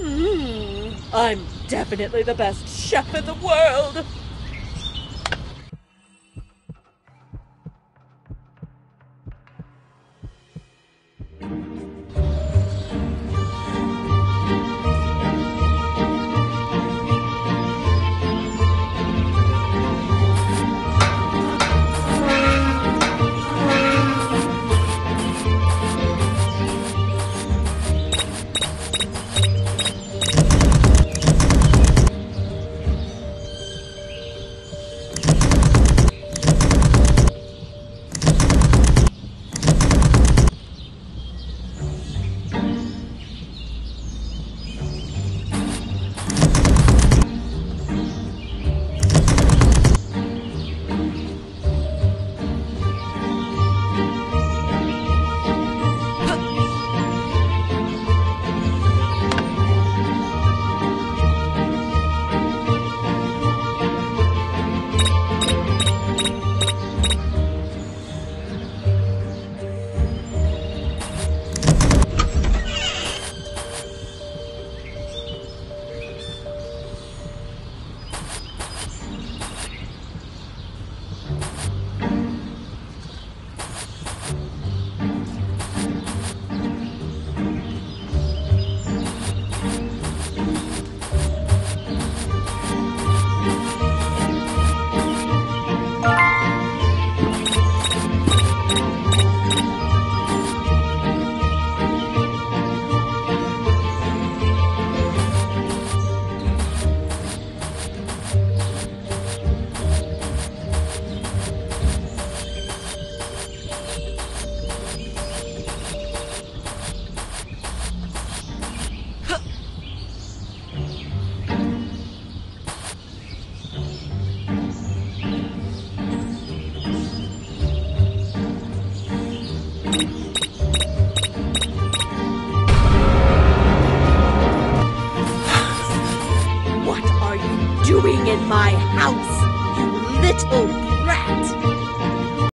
I'm definitely the best chef in the world. What are you doing in my house, you little brat?